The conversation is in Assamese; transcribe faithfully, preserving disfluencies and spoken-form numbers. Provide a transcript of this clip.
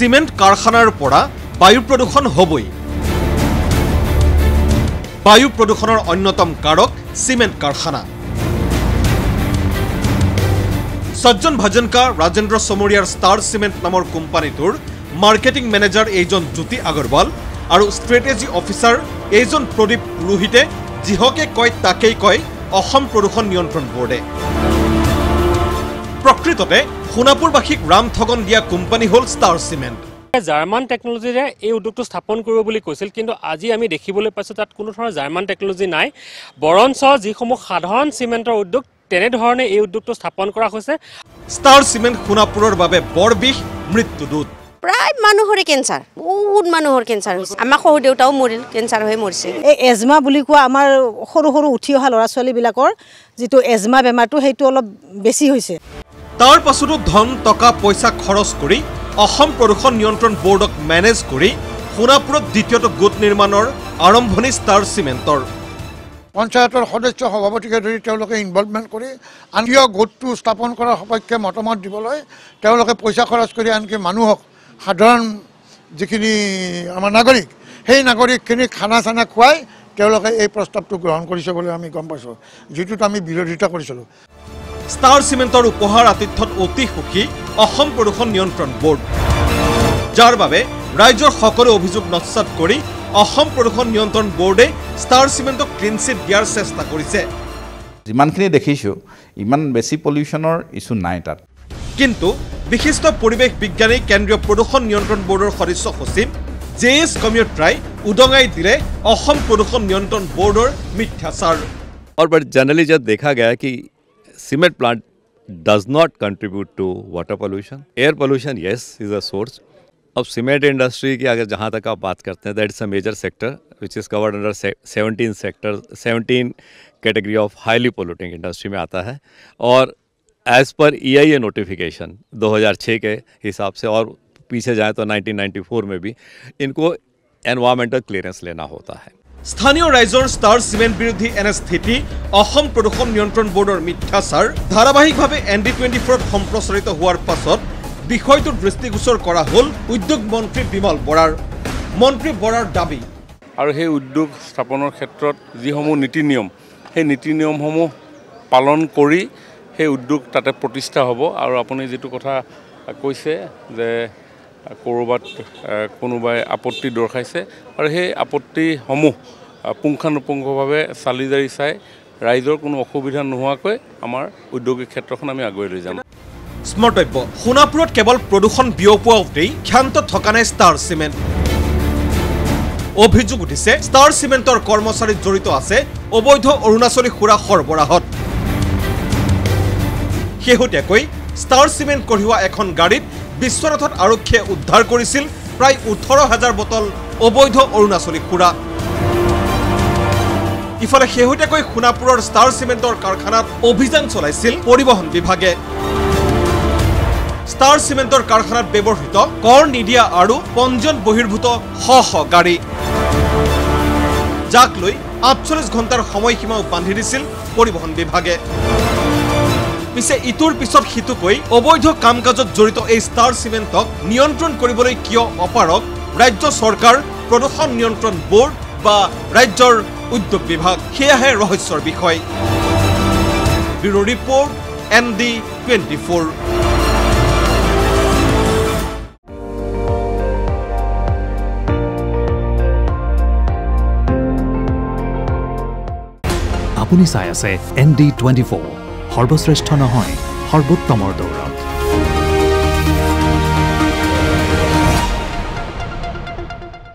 সিমেন্ট কাৰখানাৰ পৰা বায়ু প্ৰদূষণ হ'বই বায়ু প্ৰদূষণৰ অন্যতম কাৰক সিমেন্ট কাৰখানা सज्जन भजनका राजेन्द्र चमरियार स्टार सिमेन्ट नाমৰ কোম্পানীটোৰ मार्केटिंग मैनेजर एजन ज्योति अग्रवाल और स्ट्रेटेजी अफिसार एजन प्रदीप रुहिते जिहके कय ताकेई कय असम प्रदूषण नियंत्रण बोर्डे प्रकृतते खुनापुरबासीक राम ठगन दिया कोम्पानी होल स्टार सिमेन्ट জার্মান টেকনোলজি ৰে এই উদ্যোগটো স্থাপন কৰিব বুলি কৈছিল কিন্তু আজি আমি দেখিবলৈ পাইছো তাত কোনো ধৰণৰ জাৰ্মান টেকনোলজি নাই বৰঞ্চ যিসমূহ সাধাৰণ সিমেন্টৰ উদ্যোগ তেনে ধৰণে এই উদ্যোগটো স্থাপন কৰা হৈছে স্টাৰ সিমেন্ট খুনাপুৰৰ বাবে বৰ বিষ মৃত্যুদূত প্ৰায় মানুহৰ ক্যান্সাৰ বহুত মানুহৰ ক্যান্সাৰ হৈছে আমাৰ সৰু দেউতাও মৰিল ক্যান্সাৰ হৈ মৰিছে এই এজমা বুলি কোৱা আমাৰ সৰু সৰু উঠি অহা লৰা ছোৱালী বিলাকৰ যেটো এজমা বেমাৰটো হেতু অলপ বেছি হৈছে তাৰ পাছতো ধন টকা পইচা খৰচ কৰি অসম প্ৰদূষণ নিয়ন্ত্ৰণ বৰ্ডক মেনেজ কৰি খুনাপুৰত দ্বিতীয়টো গোট নিৰ্মাণৰ আৰম্ভণি স্টাৰ সিমেন্টৰ পঞ্চায়তৰ সদস্য সভাপতিকে ধৰি তেওঁলোকে ইনভলভমেণ্ট কৰি আনকিয় গোটটো স্থাপন কৰাৰ সপক্ষে মতামত দিবলৈ তেওঁলোকে পইচা খৰচ কৰি আনকি মানুহক সাধাৰণ যিখিনি আমাৰ নাগৰিক সেই নাগৰিকখিনি খানা চানা খুৱাই তেওঁলোকে এই প্ৰস্তাৱটো গ্ৰহণ কৰিছে বুলি আমি গম পাইছোঁ যিটোত আমি বিৰোধিতা কৰিছিলোঁ স্টাৰ সিমেন্টৰ উপহাৰ আতিথ্যত অতি সুখী অসম প্ৰদূষণ নিয়ন্ত্ৰণ বোৰ্ড যাৰ বাবে ৰাজ্যৰ সকলো অভিযোগ নস্যাৎ কৰি অসম প্ৰদূষণ নিয়ন্ত্ৰণ বোৰ্ডে স্টাৰ সিমেন্টক ক্লিন চিট দিয়াৰ চেষ্টা কৰিছে যিমানখিনি দেখিছো ইমান বেছি পলিউশনৰ ইস্যু নাই তাত কিন্তু বিশিষ্ট পৰিৱেশ বিজ্ঞানী কেন্দ্ৰীয় প্ৰদূষণ নিয়ন্ত্ৰণ বোৰ্ডৰ সদস্য সচিব জেএছ কমিউট্ৰাই উদঙাই দিলে অসম প্ৰদূষণ নিয়ন্ত্ৰণ বোৰ্ডৰ মিথ্যাচাৰ আৰু বাট জেনাৰেলি যত দেখা গয়া কি Cement plant does not contribute to water pollution. Air pollution, yes, is a source. Of cement industry की अगर जहाँ तक आप बात करते हैं, that is a major sector which is covered under seventeen sectors, seventeen category of highly polluting industry में आता है. और as per E I A notification two thousand six के हिसाब से और पीछे जाए तो nineteen ninety-four में भी इनको environmental clearance लेना होता है. স্থানীয় ৰাইজৰ স্টাৰ সিমেন্ট বিৰোধী এনে স্থিতি অসম প্ৰদূষণ নিয়ন্ত্ৰণ বৰ্ডৰ মিথ্যাচাৰ ধাৰাবাহিকভাৱে এন ডি টুৱেণ্টি ফ'ৰ ত সম্প্ৰচাৰিত হোৱাৰ পাছত বিষয়টো দৃষ্টিগোচৰ কৰা হ'ল উদ্যোগ মন্ত্ৰী বিমল বৰাৰ মন্ত্ৰী বৰাৰ দাবী আৰু সেই উদ্যোগ স্থাপনৰ ক্ষেত্ৰত যিসমূহ নীতি নিয়ম সেই নীতি নিয়মসমূহ পালন কৰি সেই উদ্যোগ তাতে প্ৰতিষ্ঠা হ'ব আৰু আপুনি যেটো কথা কৈছে যে কৰবাত কোনোবাই আপত্তি দৰ্শাইছে আৰু সেই আপত্তিসমূহ পুংখানুপুংখভাৱে চালি জাৰি চাই ৰাইজৰ কোনো অসুবিধা নোহোৱাকৈ আমাৰ উদ্যোগিক ক্ষেত্ৰখন আমি আগুৱাই লৈ যাম স্মৰ্তব্য সোণাপুৰত কেৱল প্ৰদূষণ বিয়পোৱাতেই ক্ষান্ত থকা নাই স্টাৰ সিমেন্ট অভিযোগ উঠিছে স্টাৰ সিমেন্টৰ কৰ্মচাৰী জড়িত আছে অবৈধ অৰুণাচলী খুৰা সৰবৰাহত শেহতীয়াকৈ স্টাৰ সিমেন্ট কঢ়িওৱা এখন গাড়ীত বিশ্বনাথত আৰক্ষীয়ে উদ্ধাৰ কৰিছিল প্ৰায় ওঠৰ হাজাৰ বটল অবৈধ অৰুণাচলী খুৰা ইফালে শেহতীয়াকৈ খুনাপুৰৰ স্টাৰ সিমেন্টৰ কাৰখানাত অভিযান চলাইছিল পৰিবহণ বিভাগে স্টাৰ সিমেন্টৰ কাৰখানাত ব্যৱহৃত কৰ নিদিয়া আৰু পঞ্জন বহিৰ্ভূত শ শ গাড়ী যাক লৈ আঠচল্লিছ ঘণ্টাৰ সময়সীমাও বান্ধি দিছিল পৰিবহণ বিভাগে পিছে ইটোৰ পিছত হিতুকৈ অবৈধ কাম কাজত জড়িত এই স্টাৰ সিমেন্টক নিয়ন্ত্ৰণ কৰিবলৈ কিয় অপাৰক ৰাজ্য চৰকাৰ প্ৰদূষণ নিয়ন্ত্ৰণ বোৰ্ড বা ৰাজ্যৰ উদ্যোগ বিভাগ সেয়াহে ৰহস্যৰ বিষয় bureau' report N D twenty four আপুনি চাই আছে এন ডি টুৱেণ্টি ফ'ৰ সৰ্বশ্ৰেষ্ঠ নহয় সৰ্বোত্তমৰ দৌৰ।